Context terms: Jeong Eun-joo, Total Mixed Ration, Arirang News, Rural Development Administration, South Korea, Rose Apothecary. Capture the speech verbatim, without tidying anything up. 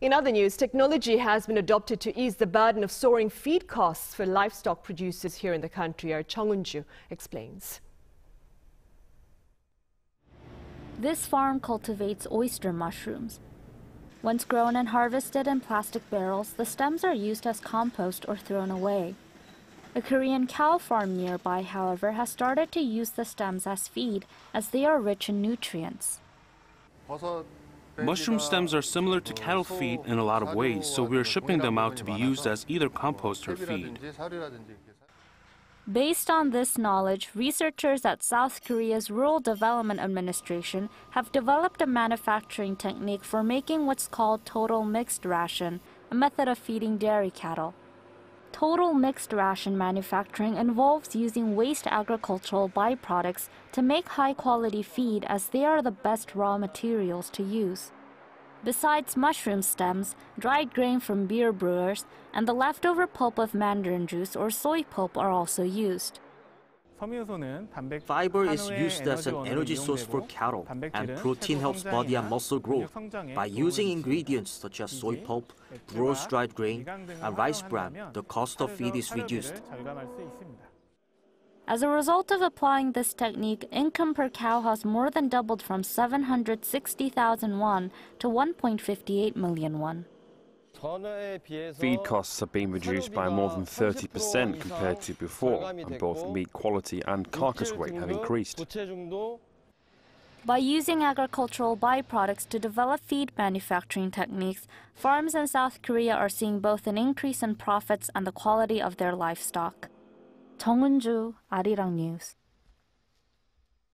In other news, technology has been adopted to ease the burden of soaring feed costs for livestock producers here in the country. Our Jeong Eun-joo explains. This farm cultivates oyster mushrooms. Once grown and harvested in plastic barrels, the stems are used as compost or thrown away. A Korean cow farm nearby, however, has started to use the stems as feed, as they are rich in nutrients. Mushroom stems are similar to cattle feed in a lot of ways, so we are shipping them out to be used as either compost or feed. Based on this knowledge, researchers at South Korea's Rural Development Administration have developed a manufacturing technique for making what's called Total Mixed Ration, a method of feeding dairy cattle. Total mixed ration manufacturing involves using waste agricultural byproducts to make high-quality feed, as they are the best raw materials to use. Besides mushroom stems, dried grain from beer brewers, and the leftover pulp of mandarin juice or soy pulp are also used. Fiber is used as an energy source for cattle, and protein helps body and muscle growth. By using ingredients such as soy pulp, brewer's dried grain, and rice bran, the cost of feed is reduced. As a result of applying this technique, income per cow has more than doubled from seven hundred sixty thousand won to one point five eight million won. Feed costs have been reduced by more than thirty percent compared to before, and both meat quality and carcass weight have increased. By using agricultural byproducts to develop feed manufacturing techniques, farms in South Korea are seeing both an increase in profits and the quality of their livestock. Jeong Eun-joo, Arirang News.